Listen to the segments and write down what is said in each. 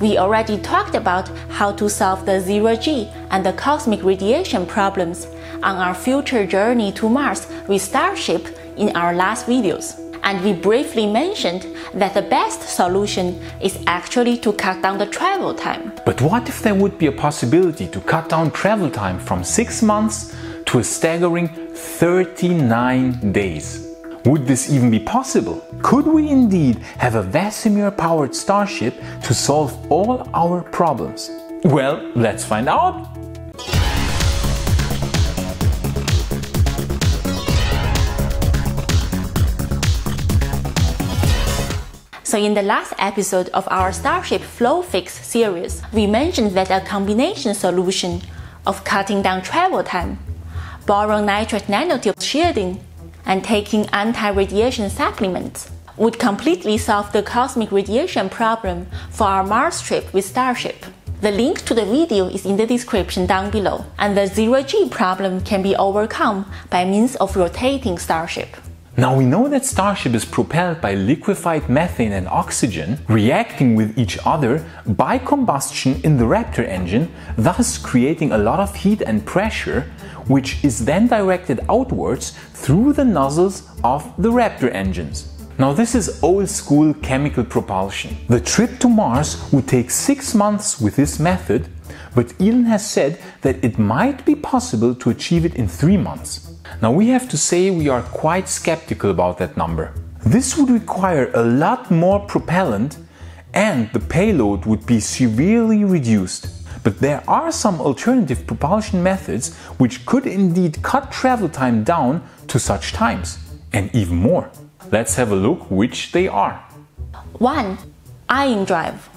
We already talked about how to solve the zero-G and the cosmic radiation problems on our future journey to Mars with Starship in our last videos. And we briefly mentioned that the best solution is actually to cut down the travel time. But what if there would be a possibility to cut down travel time from 6 months to a staggering 39 days? Would this even be possible? Could we indeed have a VASIMR-powered Starship to solve all our problems? Well, let's find out! So in the last episode of our Starship Flow Fix series, we mentioned that a combination solution of cutting down travel time, boron nitrate nanotube shielding, and taking anti-radiation supplements would completely solve the cosmic radiation problem for our Mars trip with Starship. The link to the video is in the description down below, and the zero-G problem can be overcome by means of rotating Starship. Now we know that Starship is propelled by liquefied methane and oxygen reacting with each other by combustion in the Raptor engine, thus creating a lot of heat and pressure, which is then directed outwards through the nozzles of the Raptor engines. Now this is old-school chemical propulsion. The trip to Mars would take 6 months with this method, but Elon has said that it might be possible to achieve it in 3 months. Now we have to say we are quite skeptical about that number. This would require a lot more propellant and the payload would be severely reduced. But there are some alternative propulsion methods which could indeed cut travel time down to such times and even more. Let's have a look which they are. 1. Ion drive.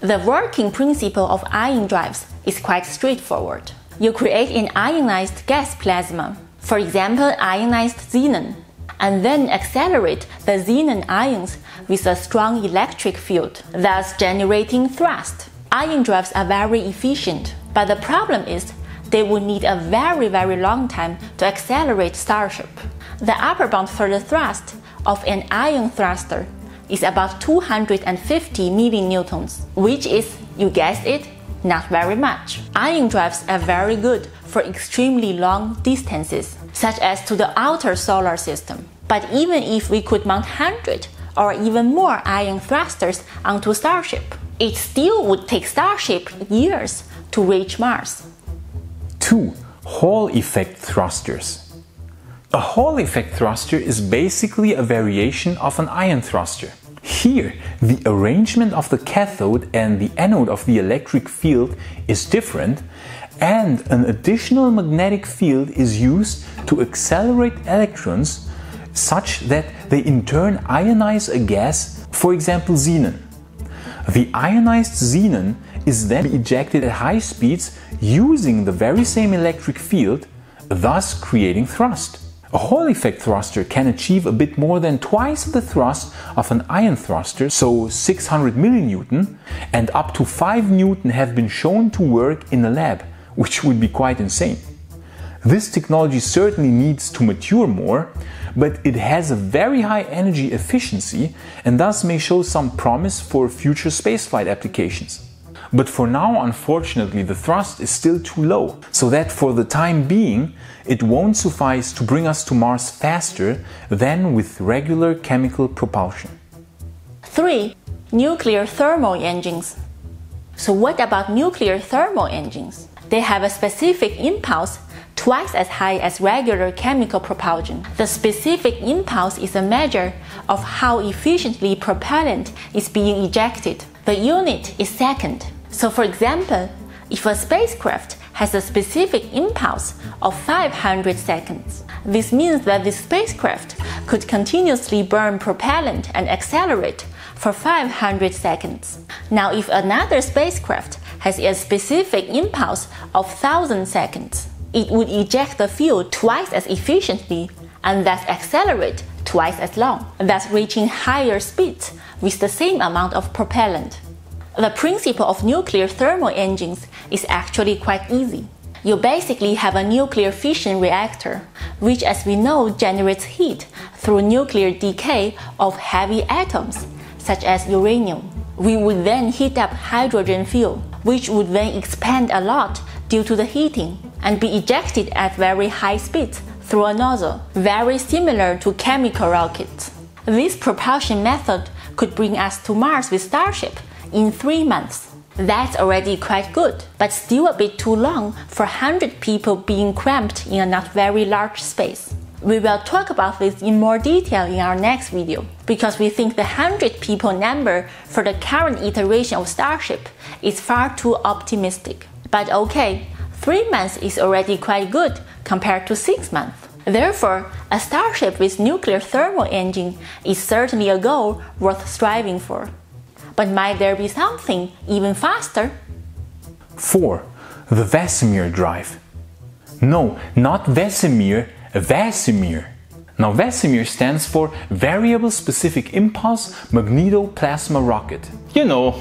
The working principle of ion drives is quite straightforward. You create an ionized gas plasma, for example ionized xenon, and then accelerate the xenon ions with a strong electric field, thus generating thrust. Ion drives are very efficient, but the problem is they would need a very long time to accelerate Starship. The upper bound for the thrust of an ion thruster is about 250 millinewtons, which is, you guessed it, not very much. Ion drives are very good for extremely long distances, such as to the outer solar system. But even if we could mount 100 or even more ion thrusters onto Starship, it still would take Starship years to reach Mars. 2. Hall effect thrusters. A Hall effect thruster is basically a variation of an ion thruster. Here, the arrangement of the cathode and the anode of the electric field is different, and an additional magnetic field is used to accelerate electrons such that they in turn ionize a gas, for example xenon. The ionized xenon is then ejected at high speeds using the very same electric field, thus creating thrust. A Hall effect thruster can achieve a bit more than twice the thrust of an ion thruster, so 600 millinewton, and up to 5 newton have been shown to work in a lab, which would be quite insane. This technology certainly needs to mature more, but it has a very high energy efficiency and thus may show some promise for future spaceflight applications. But for now, unfortunately, the thrust is still too low, so that for the time being, it won't suffice to bring us to Mars faster than with regular chemical propulsion. 3. Nuclear thermal engines. So what about nuclear thermal engines? They have a specific impulse twice as high as regular chemical propulsion. The specific impulse is a measure of how efficiently propellant is being ejected. The unit is second. So for example, if a spacecraft has a specific impulse of 500 seconds, this means that this spacecraft could continuously burn propellant and accelerate for 500 seconds. Now if another spacecraft has a specific impulse of 1000 seconds, it would eject the fuel twice as efficiently and thus accelerate twice as long, thus reaching higher speeds with the same amount of propellant. The principle of nuclear thermal engines is actually quite easy. You basically have a nuclear fission reactor, which as we know generates heat through nuclear decay of heavy atoms, such as uranium. we would then heat up hydrogen fuel, which would then expand a lot due to the heating and be ejected at very high speeds through a nozzle, very similar to chemical rockets. This propulsion method could bring us to Mars with Starship in 3 months. That's already quite good, but still a bit too long for 100 people being cramped in a not very large space. We will talk about this in more detail in our next video, because we think the 100 people number for the current iteration of Starship is far too optimistic. But okay, 3 months is already quite good compared to 6 months. Therefore, a Starship with nuclear thermal engine is certainly a goal worth striving for. But might there be something even faster? 4. The Vesemir drive. No, not Vesemir, VASIMR. Now VASIMR stands for Variable Specific Impulse Magnetoplasma Rocket. You know,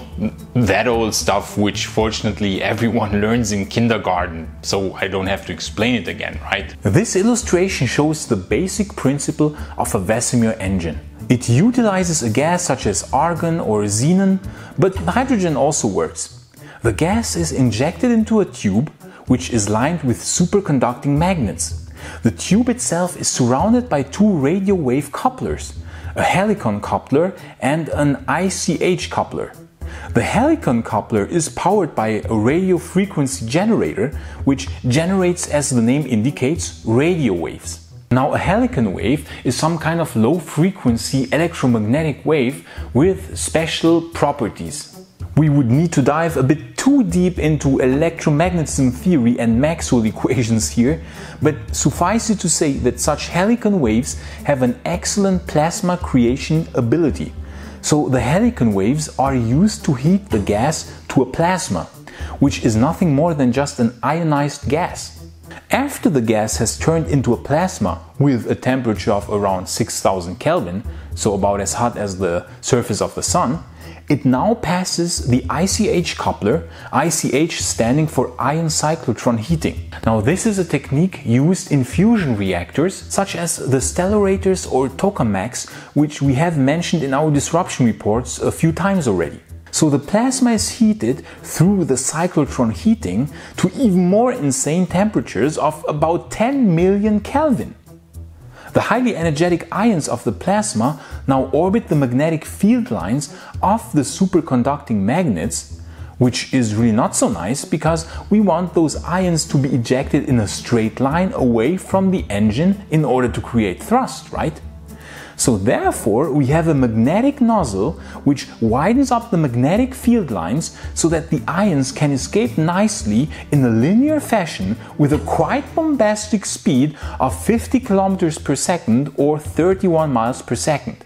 that old stuff which fortunately everyone learns in kindergarten, so I don't have to explain it again, right? This illustration shows the basic principle of a VASIMR engine. It utilizes a gas such as argon or xenon, but hydrogen also works. The gas is injected into a tube which is lined with superconducting magnets. The tube itself is surrounded by two radio wave couplers, a helicon coupler and an ICH coupler. The helicon coupler is powered by a radio frequency generator, which generates, as the name indicates, radio waves. Now, a helicon wave is some kind of low-frequency electromagnetic wave with special properties. We would need to dive a bit too deep into electromagnetism theory and Maxwell equations here, but suffice it to say that such helicon waves have an excellent plasma creation ability. So the helicon waves are used to heat the gas to a plasma, which is nothing more than just an ionized gas. After the gas has turned into a plasma with a temperature of around 6000 Kelvin, so about as hot as the surface of the sun, it now passes the ICH coupler, ICH standing for ion cyclotron heating. Now this is a technique used in fusion reactors such as the stellarators or tokamaks, which we have mentioned in our disruption reports a few times already. So the plasma is heated through the cyclotron heating to even more insane temperatures of about 10 million Kelvin. The highly energetic ions of the plasma now orbit the magnetic field lines of the superconducting magnets, which is really not so nice because we want those ions to be ejected in a straight line away from the engine in order to create thrust, right? So therefore we have a magnetic nozzle which widens up the magnetic field lines so that the ions can escape nicely in a linear fashion with a quite bombastic speed of 50 kilometers per second or 31 miles per second.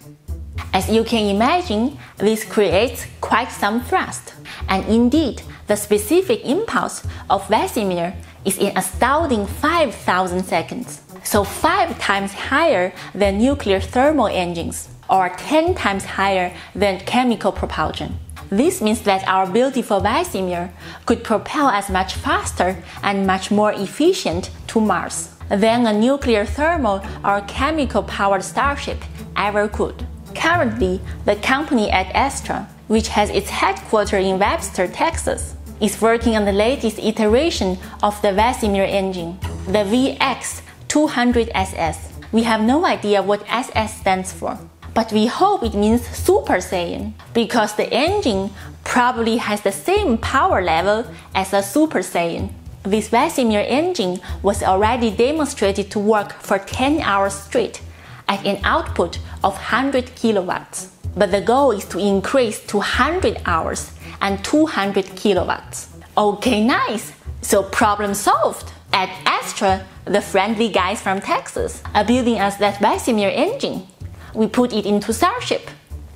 As you can imagine, this creates quite some thrust. And indeed, the specific impulse of Vesemir is an astounding 5,000 seconds. So 5 times higher than nuclear thermal engines, or 10 times higher than chemical propulsion. This means that our beautiful Vesemir could propel us much faster and much more efficient to Mars than a nuclear thermal or chemical powered Starship ever could. Currently, the company Ad Astra, which has its headquarters in Webster, Texas, is working on the latest iteration of the Vesemir engine, the VX200SS. We have no idea what SS stands for, but we hope it means Super Saiyan, because the engine probably has the same power level as a Super Saiyan. This Vesemir engine was already demonstrated to work for 10 hours straight at an output of 100 kilowatts. But the goal is to increase to 100 hours and 200 kilowatts. Okay, nice! So problem solved! Ad Astra, the friendly guys from Texas, are building us that Vesemir engine. We put it into Starship.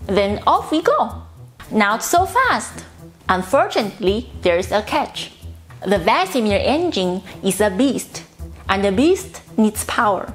Then off we go. Not so fast. Unfortunately, there is a catch. The Vesemir engine is a beast, and a beast needs power.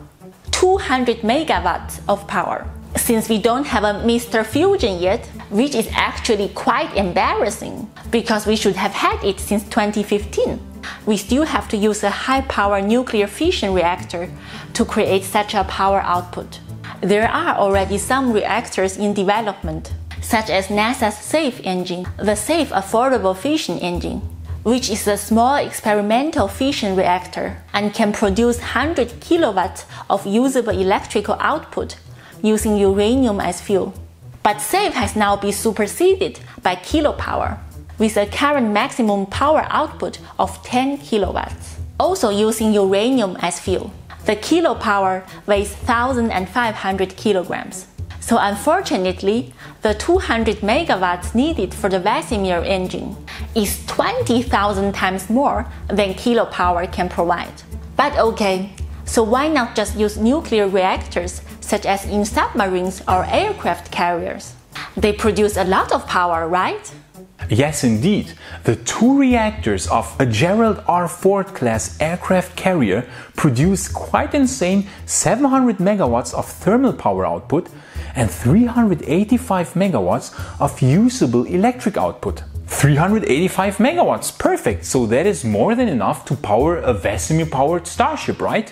200 megawatts of power. Since we don't have a Mr. Fusion yet, which is actually quite embarrassing, because we should have had it since 2015. We still have to use a high-power nuclear fission reactor to create such a power output. There are already some reactors in development, such as NASA's SAFE engine, the SAFE Affordable Fission Engine, which is a small experimental fission reactor and can produce 100 kilowatts of usable electrical output using uranium as fuel. But SAFE has now been superseded by kilopower, with a current maximum power output of 10 kilowatts, also using uranium as fuel. The kilopower weighs 1,500 kilograms. So unfortunately, the 200 megawatts needed for the Vesemir engine is 20,000 times more than kilopower can provide. But okay, so why not just use nuclear reactors such as in submarines or aircraft carriers? They produce a lot of power, right? Yes, indeed. The two reactors of a Gerald R. Ford class aircraft carrier produce quite insane 700 megawatts of thermal power output and 385 megawatts of usable electric output. 385 megawatts, perfect! So that is more than enough to power a Vesemir-powered Starship, right?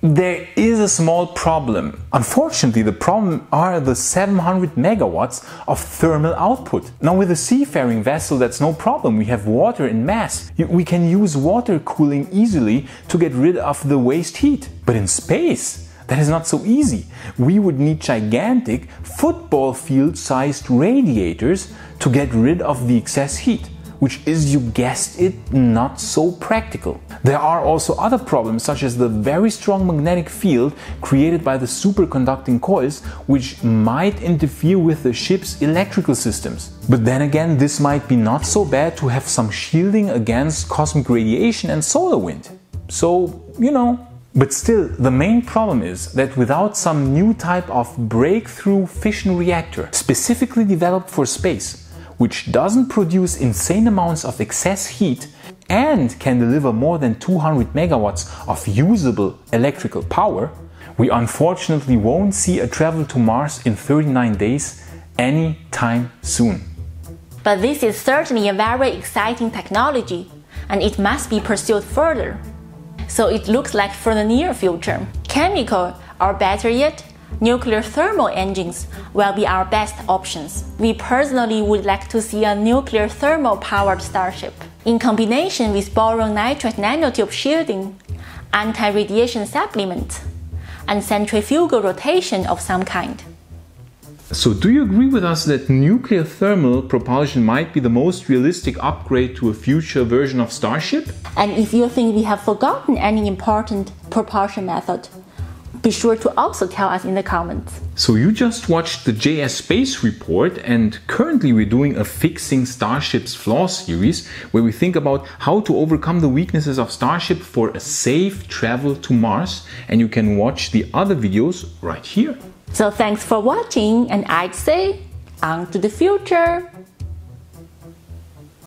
There is a small problem. Unfortunately, the problem are the 700 megawatts of thermal output. Now, with a seafaring vessel, that's no problem. We have water in mass. We can use water cooling easily to get rid of the waste heat. But in space, that is not so easy. We would need gigantic football field-sized radiators to get rid of the excess heat, which is, you guessed it, not so practical. There are also other problems, such as the very strong magnetic field created by the superconducting coils, which might interfere with the ship's electrical systems. But then again, this might be not so bad to have some shielding against cosmic radiation and solar wind. So, you know. But still, the main problem is that without some new type of breakthrough fission reactor specifically developed for space, which doesn't produce insane amounts of excess heat and can deliver more than 200 megawatts of usable electrical power, we unfortunately won't see a travel to Mars in 39 days any time soon. But this is certainly a very exciting technology, and it must be pursued further. So it looks like for the near future, chemical, or better yet, nuclear thermal engines will be our best options. We personally would like to see a nuclear thermal-powered Starship. In combination with boron nitrate nanotube shielding, anti-radiation supplement, and centrifugal rotation of some kind. So do you agree with us that nuclear thermal propulsion might be the most realistic upgrade to a future version of Starship? And if you think we have forgotten any important propulsion method, be sure to also tell us in the comments. So you just watched the JS Space Report, and currently we're doing a Fixing Starship's Flaws series, where we think about how to overcome the weaknesses of Starship for a safe travel to Mars, and you can watch the other videos right here. So thanks for watching, and I'd say, on to the future!